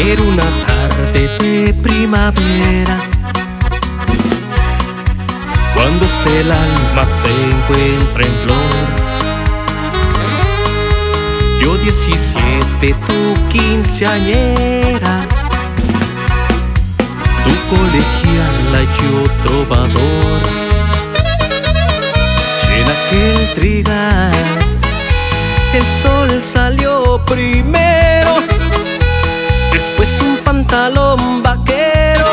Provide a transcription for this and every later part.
Era una tarde de primavera, cuando este el alma se encuentra en flor. Yo 17, tú quinceañera, tú colegiala, yo trovador. Y en aquel trigal el sol salió primero, después un pantalón vaquero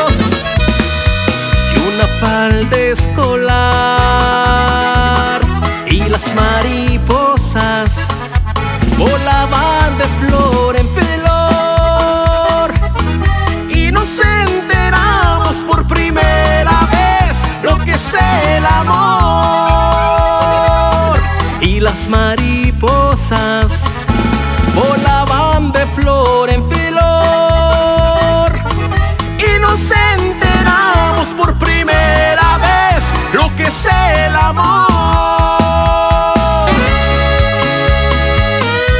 y una falda escolar. Y las mariposas volaban de flor en flor, y nos enteramos por primera vez lo que es el amor. Y las mariposas volaban de flor en flor, y nos enteramos por primera vez lo que es el amor.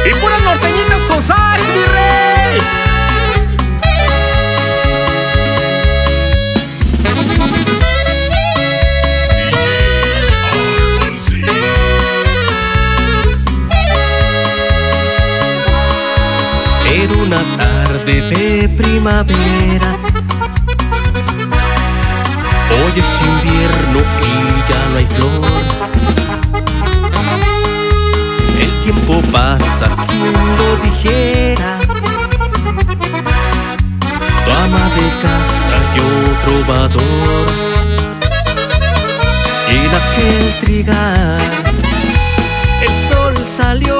Y puras norteñitas con salsa, mi rey. Era una tarde de primavera, hoy es invierno y ya no hay flor. El tiempo pasa, quien lo dijera, tu ama de casa, yo trovador. En aquel trigal el sol salió